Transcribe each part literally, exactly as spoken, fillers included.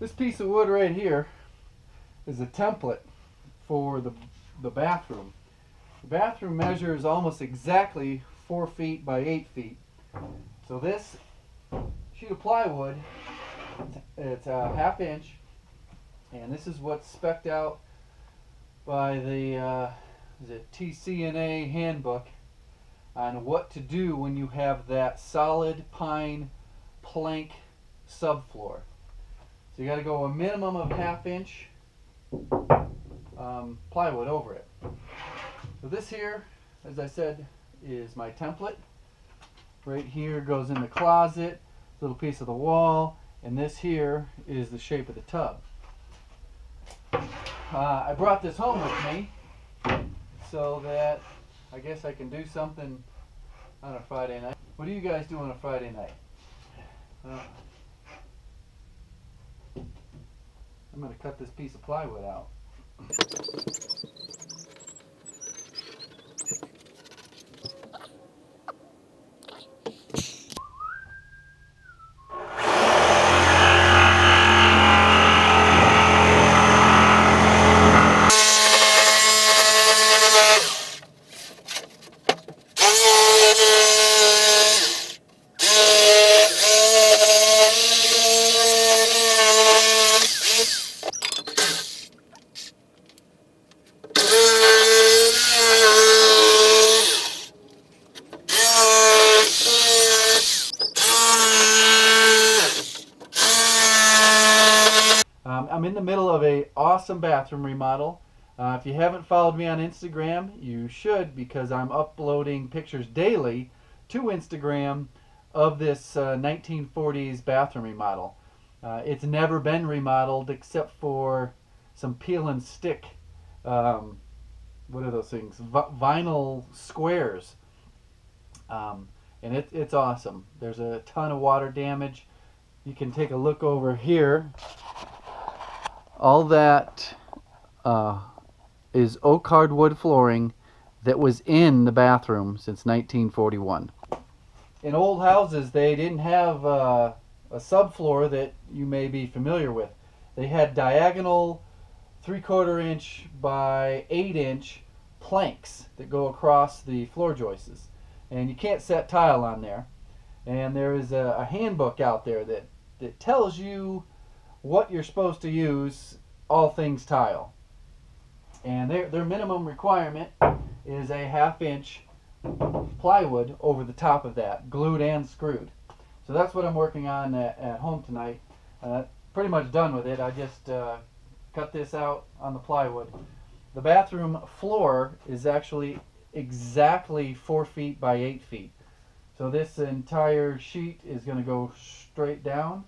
This piece of wood right here is a template for the, the bathroom. The bathroom measures almost exactly four feet by eight feet. So this sheet of plywood, it's a half inch, and this is what's spec'd out by the, uh, the T C N A handbook on what to do when you have that solid pine plank subfloor. So you got to go a minimum of half inch um, plywood over it. So this here, as I said, is my template. Right here goes in the closet, little piece of the wall, and this here is the shape of the tub. Uh, I brought this home with me so that I guess I can do something on a Friday night. What do you guys do on a Friday night? Uh, I'm going to cut this piece of plywood out. I'm in the middle of an awesome bathroom remodel. Uh, if you haven't followed me on Instagram, you should, because I'm uploading pictures daily to Instagram of this uh, nineteen forties bathroom remodel. Uh, it's never been remodeled except for some peel and stick, um, what are those things, v vinyl squares. Um, and it, it's awesome. There's a ton of water damage. You can take a look over here. All that uh, is oak hardwood flooring that was in the bathroom since nineteen forty-one. In old houses, they didn't have uh, a subfloor that you may be familiar with. They had diagonal three-quarter inch by eight inch planks that go across the floor joists, and you can't set tile on there. And there is a, a handbook out there that that tells you what you're supposed to use, all things tile. And their, their minimum requirement is a half inch plywood over the top of that, glued and screwed. So that's what I'm working on at, at home tonight. Uh, pretty much done with it. I just uh, cut this out on the plywood. The bathroom floor is actually exactly four feet by eight feet. So this entire sheet is going to go straight down.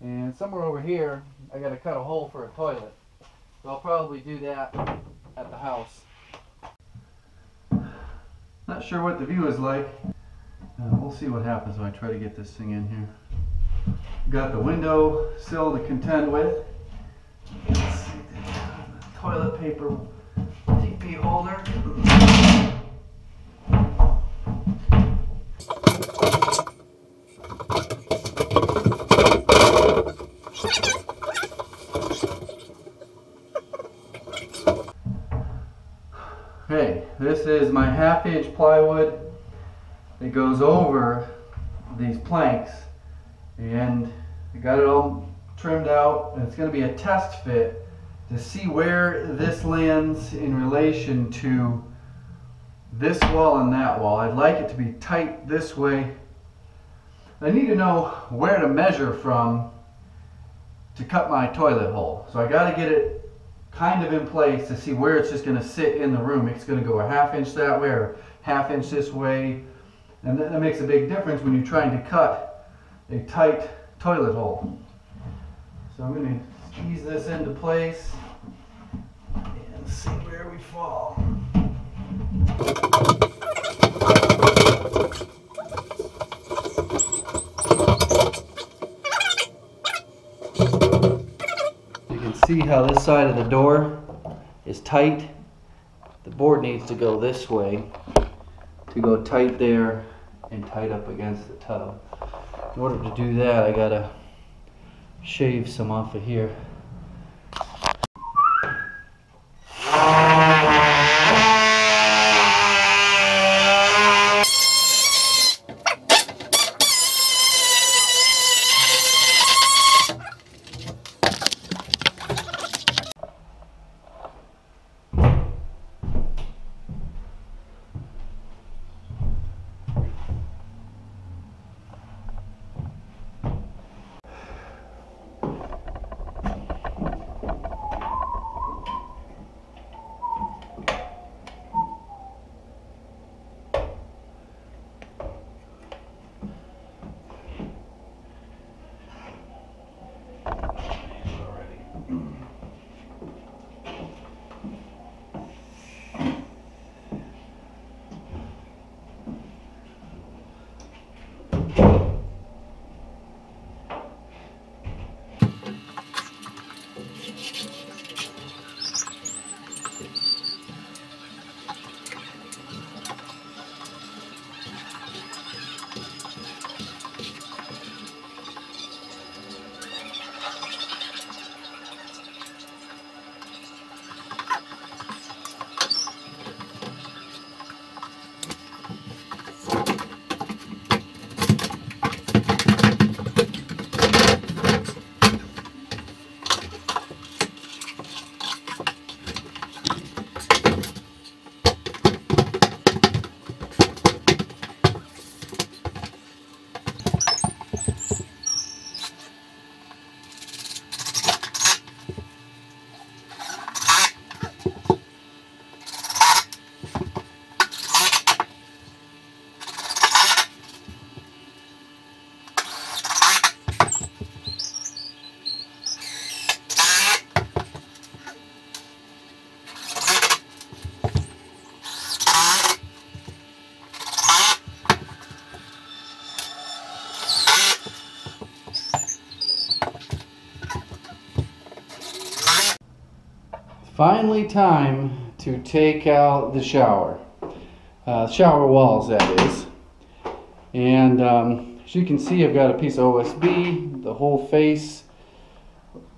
And somewhere over here, I got to cut a hole for a toilet. So I'll probably do that at the house. Not sure what the view is like. Uh, we'll see what happens when I try to get this thing in here. Got the window sill to contend with. Let's see, the toilet paper D P holder. Okay, this is my half-inch plywood. It goes over these planks, and I got it all trimmed out, and it's going to be a test fit to see where this lands in relation to this wall and that wall. I'd like it to be tight this way. I need to know where to measure from to cut my toilet hole, so I got to get it kind of in place to see where it's just going to sit in the room. It's going to go a half inch that way or half inch this way. And that makes a big difference when you're trying to cut a tight toilet hole. So I'm going to ease this into place and see where we fall. You can see how this side of the door is tight. The board needs to go this way to go tight there and tight up against the tub. In order to do that, I gotta shave some off of here. Finally, time to take out the shower, uh, shower walls that is. And um, as you can see, I've got a piece of O S B, the whole face.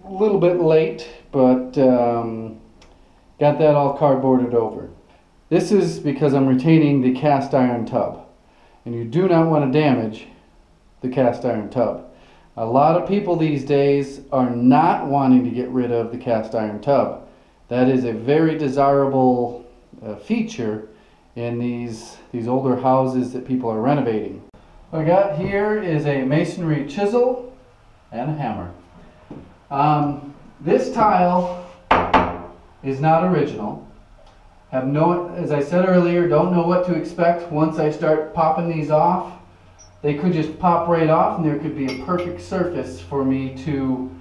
A little bit late, but um, got that all cardboarded over. This is because I'm retaining the cast iron tub, and you do not want to damage the cast iron tub. A lot of people these days are not wanting to get rid of the cast iron tub. That is a very desirable uh, feature in these, these older houses that people are renovating. What I got here is a masonry chisel and a hammer. Um, this tile is not original. Have no, as I said earlier, don't know what to expect once I start popping these off. They could just pop right off and there could be a perfect surface for me to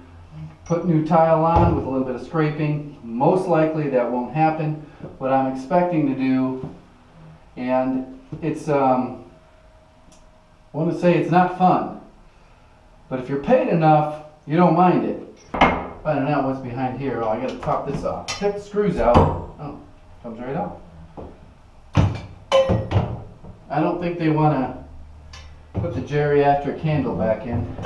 put new tile on with a little bit of scraping. Most likely that won't happen. What I'm expecting to do, and it's, um, I want to say it's not fun, but if you're paid enough, you don't mind it. Finding out what's behind here, oh, I got to pop this off. Tip the screws out. Oh, comes right off. I don't think they want to put the geriatric handle back in.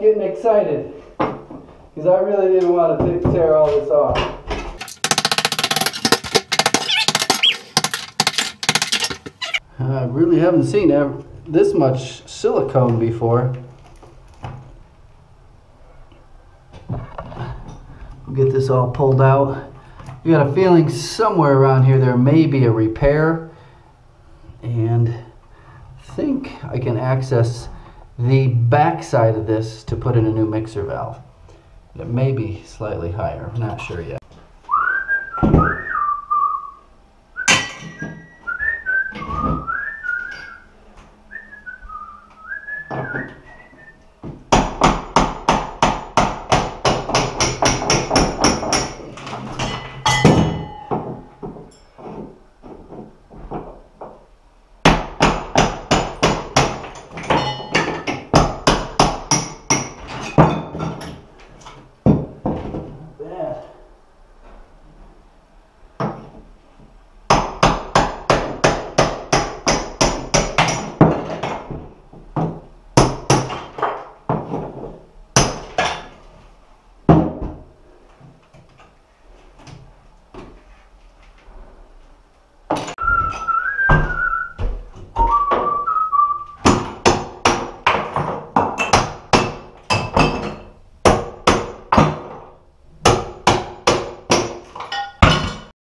Getting excited because I really didn't want to tear all this off. I really haven't seen ever this much silicone before. We'll get this all pulled out. You got a feeling somewhere around here there may be a repair, and I think I can access the back side of this to put in a new mixer valve. It may be slightly higher, I'm not sure yet.